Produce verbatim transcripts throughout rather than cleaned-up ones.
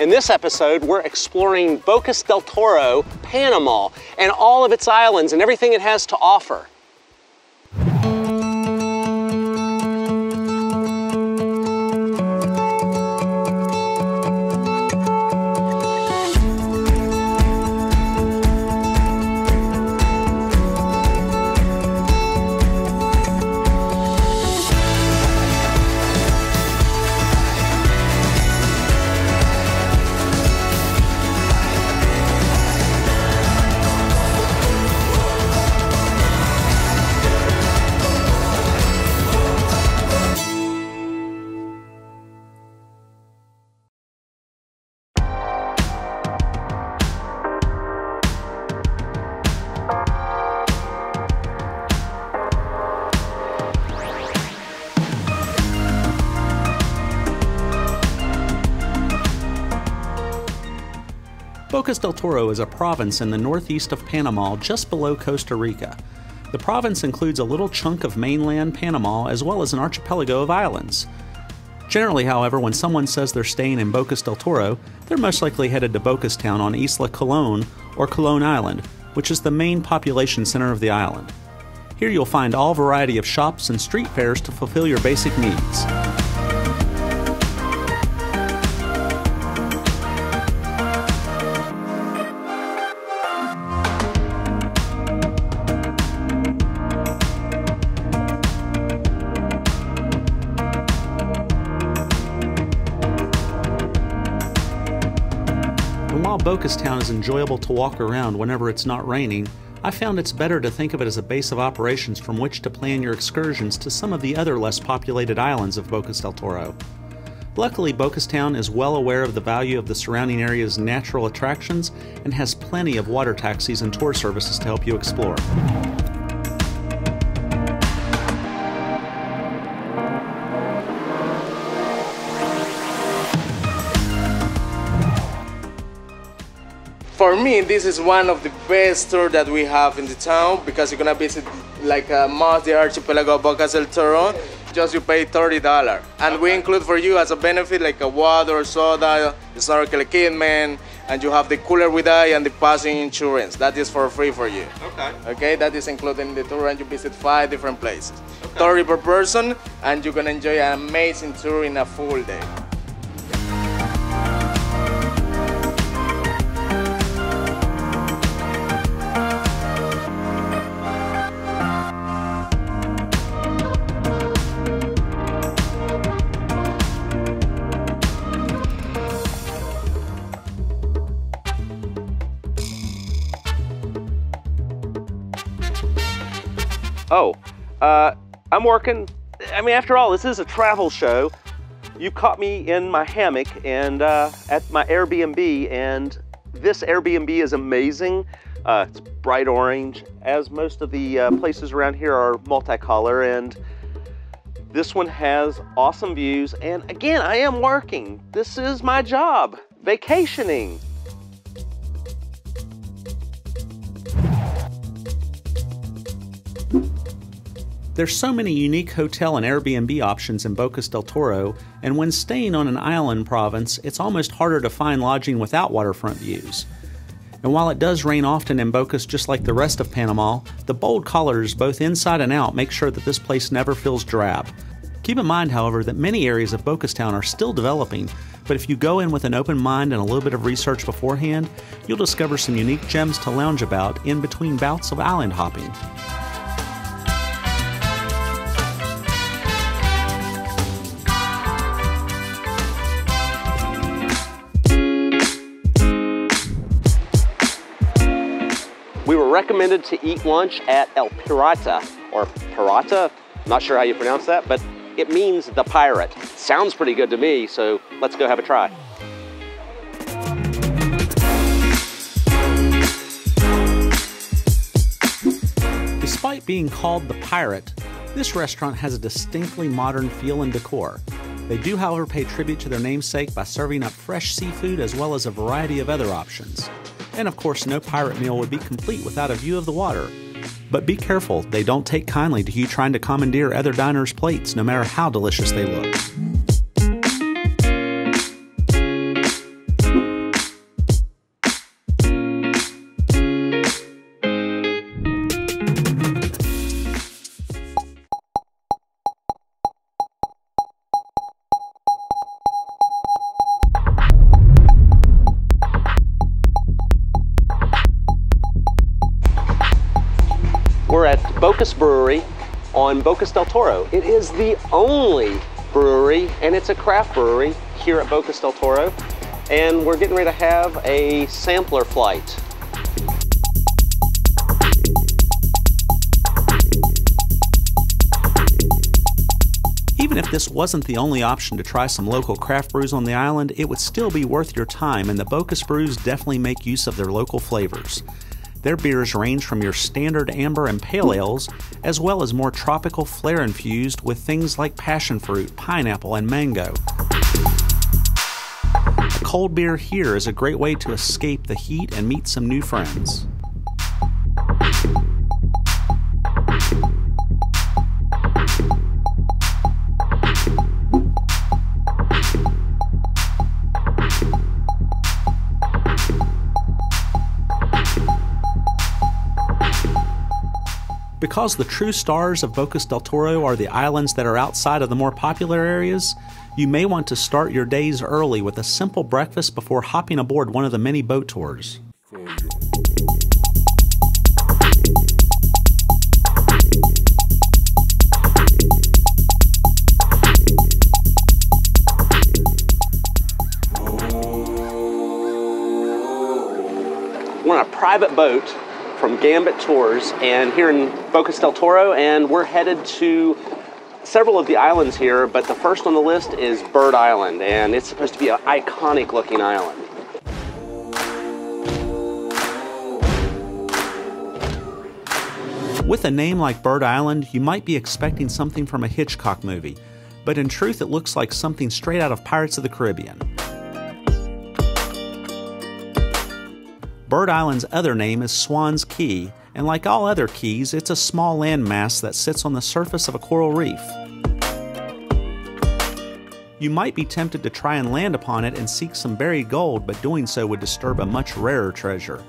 In this episode, we're exploring Bocas del Toro, Panama, and all of its islands and everything it has to offer. Bocas del Toro is a province in the northeast of Panama, just below Costa Rica. The province includes a little chunk of mainland Panama as well as an archipelago of islands. Generally, however, when someone says they're staying in Bocas del Toro, they're most likely headed to Bocas Town on Isla Colón or Colón Island, which is the main population center of the island. Here you'll find all variety of shops and street fairs to fulfill your basic needs. Bocas Town is enjoyable to walk around whenever it's not raining. I found it's better to think of it as a base of operations from which to plan your excursions to some of the other less populated islands of Bocas del Toro. Luckily, Bocas Town is well aware of the value of the surrounding area's natural attractions and has plenty of water taxis and tour services to help you explore. For me, this is one of the best tours that we have in the town because you're gonna visit like uh, most the archipelago of Bocas del Toro. Just you pay thirty dollars, and we include for you as a benefit like a water, soda, snorkel equipment, and you have the cooler with eye and the passing insurance. That is for free for you. Okay. Okay, that is included in the tour, and you visit five different places, okay. thirty per person, and you're gonna enjoy an amazing tour in a full day. Oh, uh, I'm working. I mean, after all, this is a travel show. You caught me in my hammock and uh, at my Airbnb, and this Airbnb is amazing. Uh, it's bright orange, as most of the uh, places around here are multicolor, and this one has awesome views. And again, I am working. This is my job, vacationing. There's so many unique hotel and Airbnb options in Bocas del Toro, and when staying on an island province, it's almost harder to find lodging without waterfront views. And while it does rain often in Bocas just like the rest of Panama, the bold colors both inside and out make sure that this place never feels drab. Keep in mind, however, that many areas of Bocas Town are still developing, but if you go in with an open mind and a little bit of research beforehand, you'll discover some unique gems to lounge about in between bouts of island hopping. We were recommended to eat lunch at El Pirata, or Pirata, not sure how you pronounce that, but it means the pirate. Sounds pretty good to me, so let's go have a try. Despite being called the Pirate, this restaurant has a distinctly modern feel and decor. They do, however, pay tribute to their namesake by serving up fresh seafood as well as a variety of other options. And of course, no pirate meal would be complete without a view of the water. But be careful, they don't take kindly to you trying to commandeer other diners' plates, no matter how delicious they look. Bocas Brewery on Bocas del Toro. It is the only brewery, and it's a craft brewery here at Bocas del Toro, and we're getting ready to have a sampler flight. Even if this wasn't the only option to try some local craft brews on the island, it would still be worth your time, and the Bocas brews definitely make use of their local flavors. Their beers range from your standard amber and pale ales, as well as more tropical flair infused with things like passion fruit, pineapple, and mango. A cold beer here is a great way to escape the heat and meet some new friends. Because the true stars of Bocas del Toro are the islands that are outside of the more popular areas, you may want to start your days early with a simple breakfast before hopping aboard one of the many boat tours. We're on a private boat from Gambit Tours, and here in Bocas del Toro, and we're headed to several of the islands here, but the first on the list is Bird Island, and it's supposed to be an iconic looking island. With a name like Bird Island, you might be expecting something from a Hitchcock movie, but in truth it looks like something straight out of Pirates of the Caribbean. Bird Island's other name is Swan's Key, and like all other keys, it's a small landmass that sits on the surface of a coral reef. You might be tempted to try and land upon it and seek some buried gold, but doing so would disturb a much rarer treasure.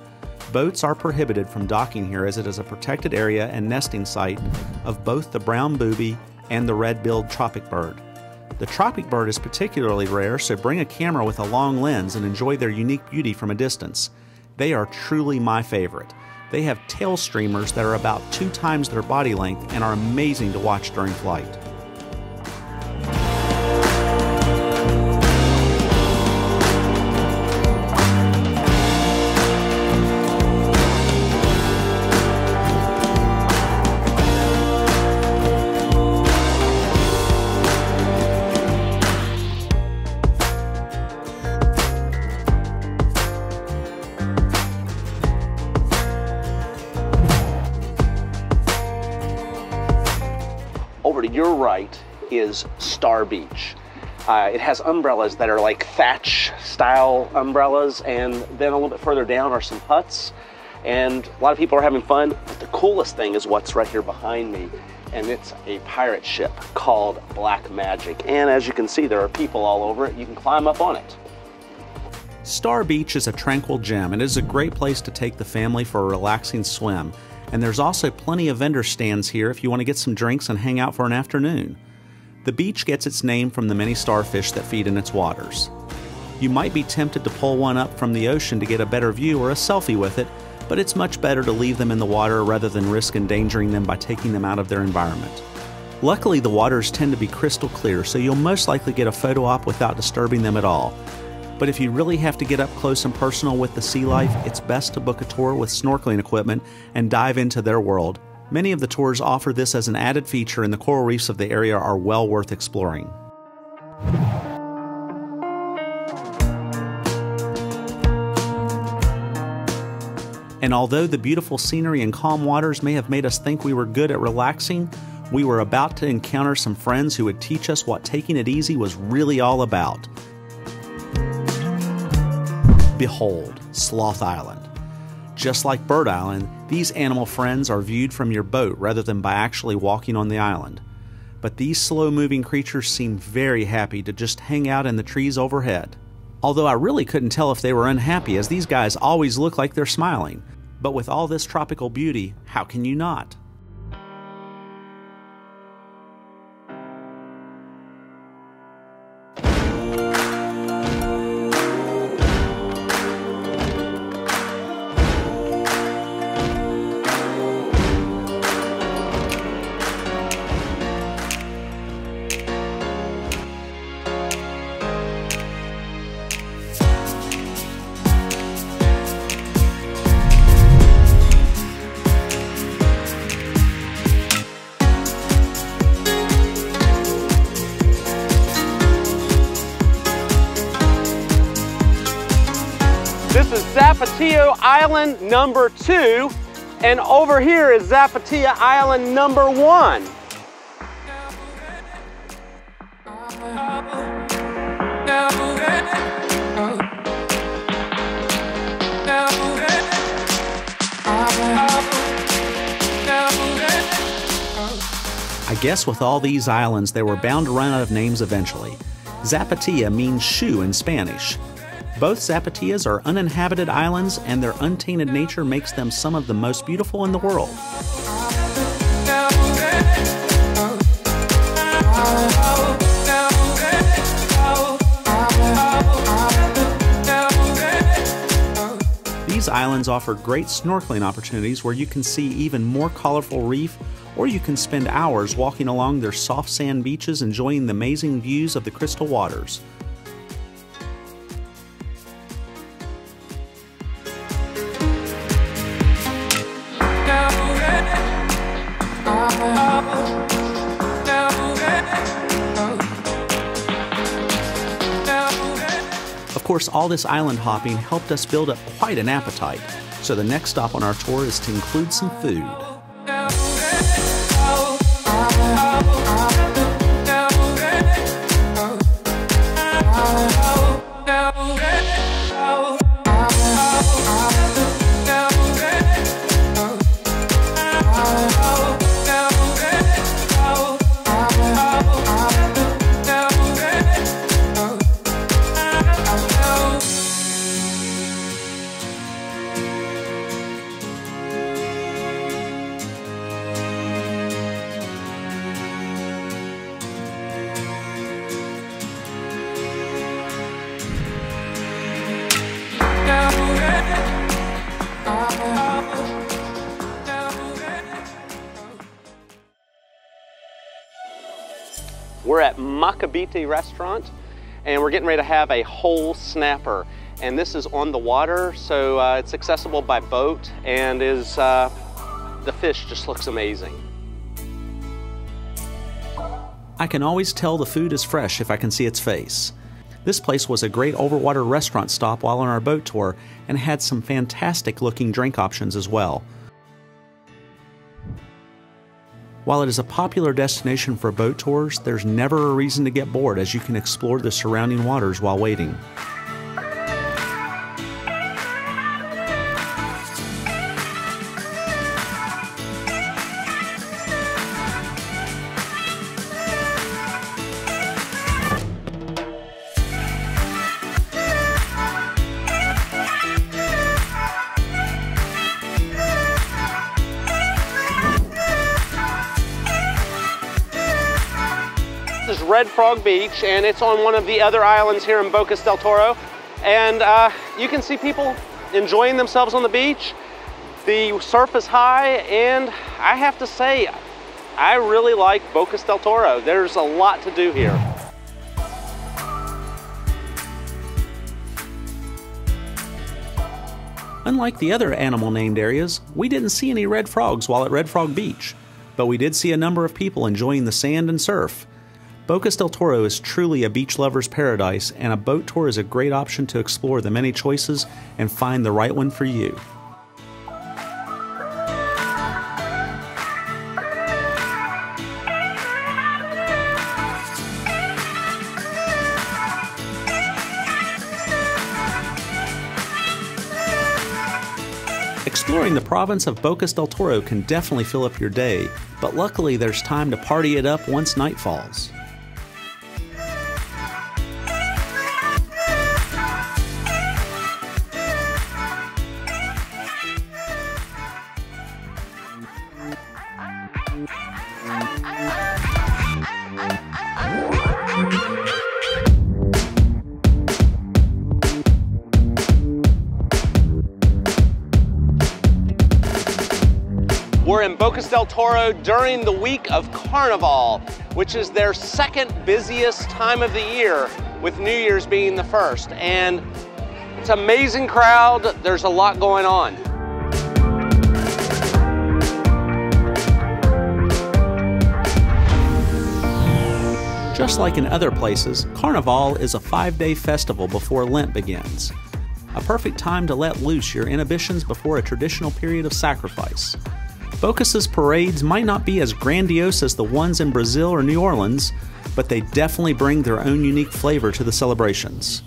Boats are prohibited from docking here as it is a protected area and nesting site of both the brown booby and the red-billed tropic bird. The tropic bird is particularly rare, so bring a camera with a long lens and enjoy their unique beauty from a distance. They are truly my favorite. They have tail streamers that are about two times their body length and are amazing to watch during flight. Over to your right is Star Beach. Uh, it has umbrellas that are like thatch style umbrellas, and then a little bit further down are some huts, and a lot of people are having fun, but the coolest thing is what's right here behind me, and it's a pirate ship called Black Magic, and as you can see there are people all over it. You can climb up on it. Star Beach is a tranquil gem, and it is a great place to take the family for a relaxing swim. And there's also plenty of vendor stands here if you want to get some drinks and hang out for an afternoon. The beach gets its name from the many starfish that feed in its waters. You might be tempted to pull one up from the ocean to get a better view or a selfie with it, but it's much better to leave them in the water rather than risk endangering them by taking them out of their environment. Luckily, the waters tend to be crystal clear, so you'll most likely get a photo op without disturbing them at all. But if you really have to get up close and personal with the sea life, it's best to book a tour with snorkeling equipment and dive into their world. Many of the tours offer this as an added feature, and the coral reefs of the area are well worth exploring. And although the beautiful scenery and calm waters may have made us think we were good at relaxing, we were about to encounter some friends who would teach us what taking it easy was really all about. Behold, Sloth Island. Just like Bird Island, these animal friends are viewed from your boat rather than by actually walking on the island. But these slow-moving creatures seem very happy to just hang out in the trees overhead. Although I really couldn't tell if they were unhappy, as these guys always look like they're smiling. But with all this tropical beauty, how can you not? This is Zapatilla Island number two, and over here is Zapatilla Island number one. I guess with all these islands, they were bound to run out of names eventually. Zapatilla means shoe in Spanish. Both Zapatillas are uninhabited islands, and their untainted nature makes them some of the most beautiful in the world. These islands offer great snorkeling opportunities where you can see even more colorful reef, or you can spend hours walking along their soft sand beaches enjoying the amazing views of the crystal waters. Of course, all this island hopping helped us build up quite an appetite, so the next stop on our tour is to include some food. We're at Maccabite Restaurant, and we're getting ready to have a whole snapper. And this is on the water, so uh, it's accessible by boat, and is uh, the fish just looks amazing. I can always tell the food is fresh if I can see its face. This place was a great overwater restaurant stop while on our boat tour, and had some fantastic looking drink options as well. While it is a popular destination for boat tours, there's never a reason to get bored as you can explore the surrounding waters while waiting. Red Frog Beach, and it's on one of the other islands here in Bocas del Toro, and uh, you can see people enjoying themselves on the beach. The surf is high, and I have to say, I really like Bocas del Toro. There's a lot to do here. Unlike the other animal-named areas, we didn't see any red frogs while at Red Frog Beach, but we did see a number of people enjoying the sand and surf. Bocas del Toro is truly a beach lover's paradise, and a boat tour is a great option to explore the many choices and find the right one for you. Exploring the province of Bocas del Toro can definitely fill up your day, but luckily there's time to party it up once night falls. We're in Bocas del Toro during the week of Carnival, which is their second busiest time of the year, with New Year's being the first. And it's an amazing crowd. There's a lot going on. Just like in other places, Carnival is a five-day festival before Lent begins. a perfect time to let loose your inhibitions before a traditional period of sacrifice. Bocas's parades might not be as grandiose as the ones in Brazil or New Orleans, but they definitely bring their own unique flavor to the celebrations.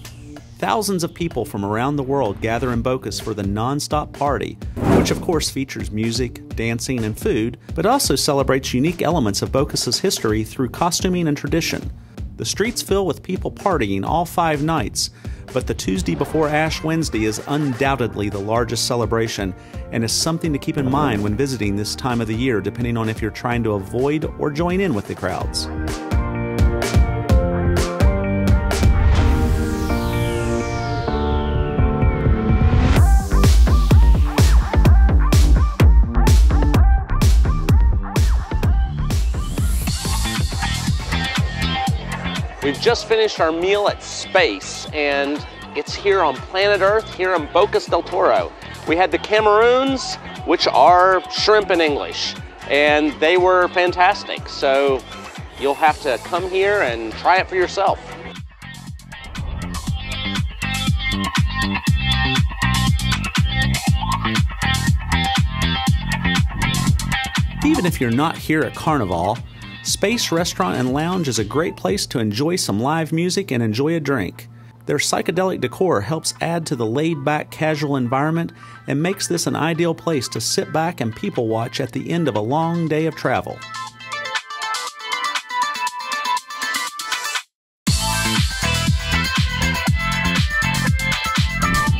Thousands of people from around the world gather in Bocas for the non-stop party, which of course features music, dancing, and food, but also celebrates unique elements of Bocas's history through costuming and tradition. The streets fill with people partying all five nights, but the Tuesday before Ash Wednesday is undoubtedly the largest celebration and is something to keep in mind when visiting this time of the year, depending on if you're trying to avoid or join in with the crowds. We've just finished our meal at Space, and it's here on planet Earth, here in Bocas del Toro. We had the Cameroons, which are shrimp in English, and they were fantastic. So you'll have to come here and try it for yourself. Even if you're not here at Carnival, Space Restaurant and Lounge is a great place to enjoy some live music and enjoy a drink. Their psychedelic decor helps add to the laid-back casual environment and makes this an ideal place to sit back and people watch at the end of a long day of travel.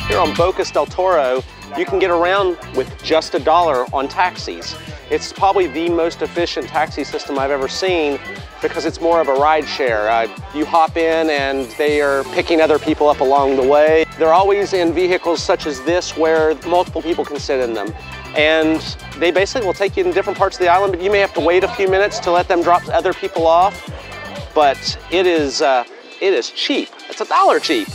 Here on Bocas del Toro, you can get around with just a dollar on taxis. It's probably the most efficient taxi system I've ever seen because it's more of a ride share. Uh, you hop in and they are picking other people up along the way. They're always in vehicles such as this where multiple people can sit in them. And they basically will take you in different parts of the island, but you may have to wait a few minutes to let them drop other people off. But it is, uh, it is cheap. It's a dollar cheap.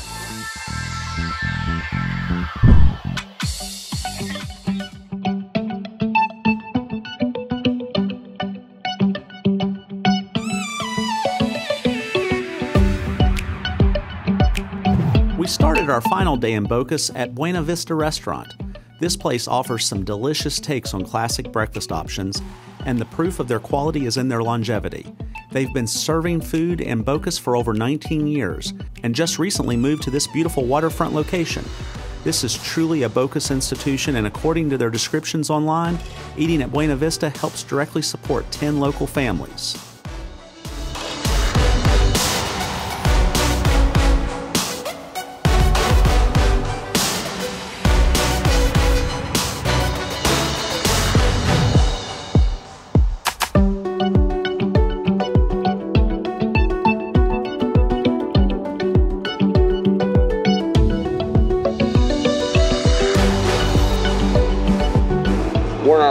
Our final day in Bocas at Buena Vista Restaurant. This place offers some delicious takes on classic breakfast options, and the proof of their quality is in their longevity. They've been serving food in Bocas for over nineteen years, and just recently moved to this beautiful waterfront location. This is truly a Bocas institution, and according to their descriptions online, eating at Buena Vista helps directly support ten local families.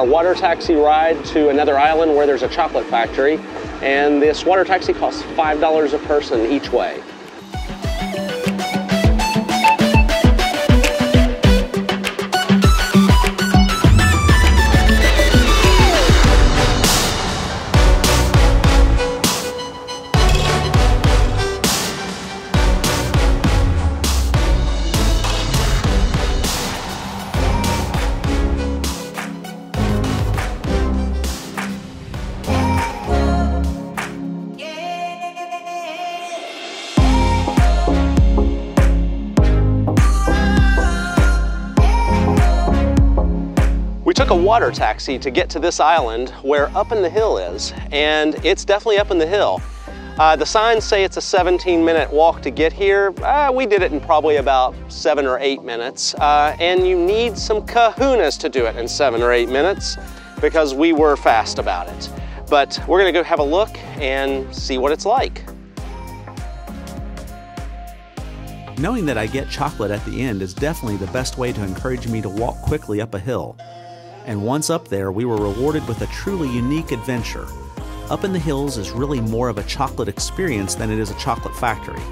Water taxi ride to another island where there's a chocolate factory, and this water taxi costs five dollars a person each way. A water taxi to get to this island where Up in the Hill is, and it's definitely up in the hill. Uh, the signs say it's a seventeen minute walk to get here. Uh, we did it in probably about seven or eight minutes, uh, and you need some kahunas to do it in seven or eight minutes because we were fast about it. But we're gonna go have a look and see what it's like. Knowing that I get chocolate at the end is definitely the best way to encourage me to walk quickly up a hill. And once up there, we were rewarded with a truly unique adventure. Up in the Hills is really more of a chocolate experience than it is a chocolate factory.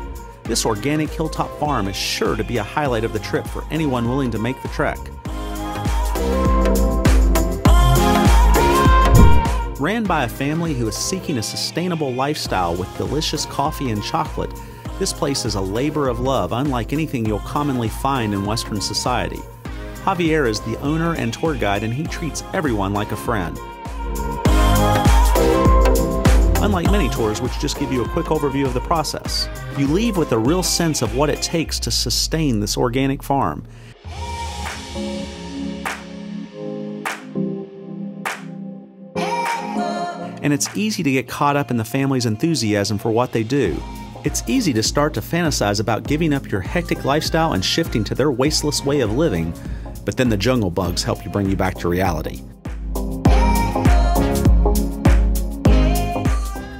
This organic hilltop farm is sure to be a highlight of the trip for anyone willing to make the trek. Ran by a family who is seeking a sustainable lifestyle with delicious coffee and chocolate, This place is a labor of love unlike anything you'll commonly find in Western society. Javier is the owner and tour guide, and he treats everyone like a friend. Unlike many tours, which just give you a quick overview of the process, you leave with a real sense of what it takes to sustain this organic farm. And it's easy to get caught up in the family's enthusiasm for what they do. It's easy to start to fantasize about giving up your hectic lifestyle and shifting to their wasteless way of living, but then the jungle bugs help you bring you back to reality.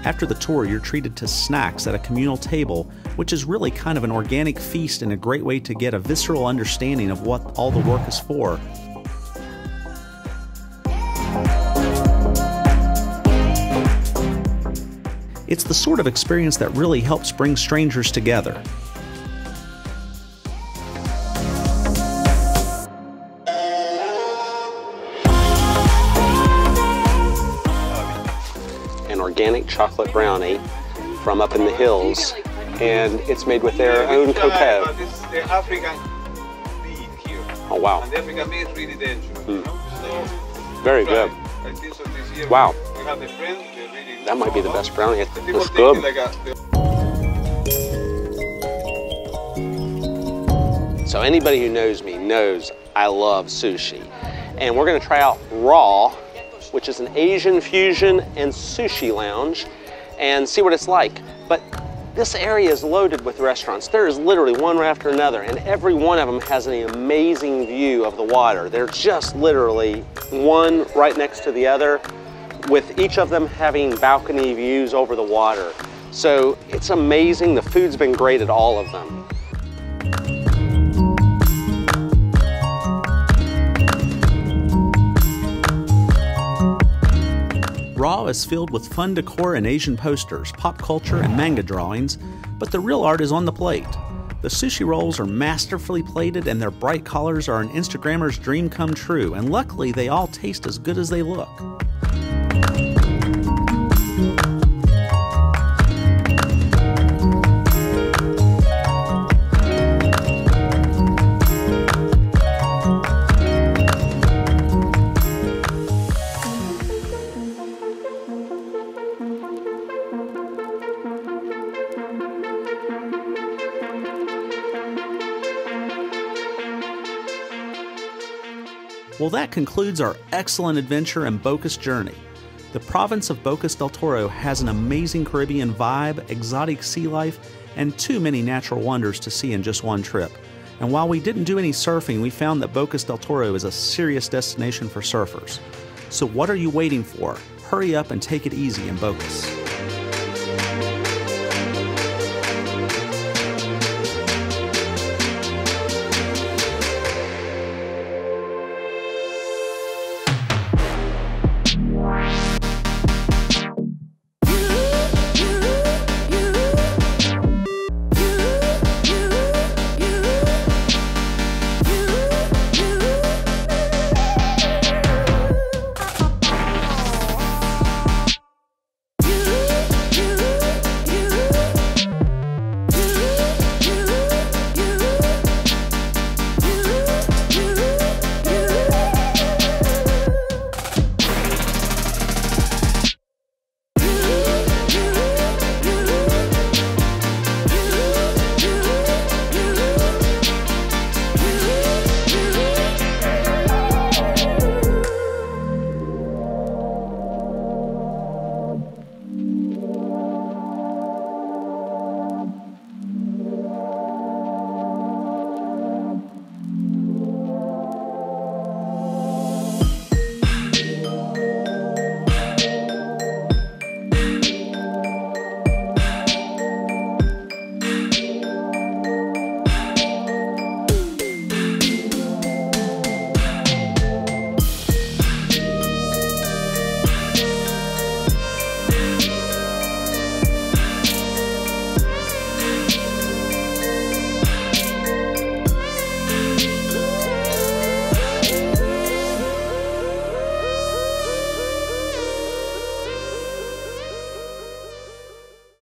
After the tour, you're treated to snacks at a communal table, which is really kind of an organic feast and a great way to get a visceral understanding of what all the work is for. It's the sort of experience that really helps bring strangers together. An organic chocolate brownie from up in the hills, and it's made with their own cacao. Oh wow. Mm. Very good. Wow. That might be the best brownie. It's good. So anybody who knows me knows I love sushi. And we're gonna try out Raw, which is an Asian fusion and sushi lounge, and see what it's like. But this area is loaded with restaurants. There is literally one after another, and every one of them has an amazing view of the water. They're just literally one right next to the other, with each of them having balcony views over the water. So it's amazing. The food's been great at all of them. Raw is filled with fun decor and Asian posters, pop culture and manga drawings, but the real art is on the plate. The sushi rolls are masterfully plated and their bright colors are an Instagrammer's dream come true, and luckily they all taste as good as they look. Well, that concludes our excellent adventure and Bocas journey. The province of Bocas del Toro has an amazing Caribbean vibe, exotic sea life, and too many natural wonders to see in just one trip. And while we didn't do any surfing, we found that Bocas del Toro is a serious destination for surfers. So what are you waiting for? Hurry up and take it easy in Bocas.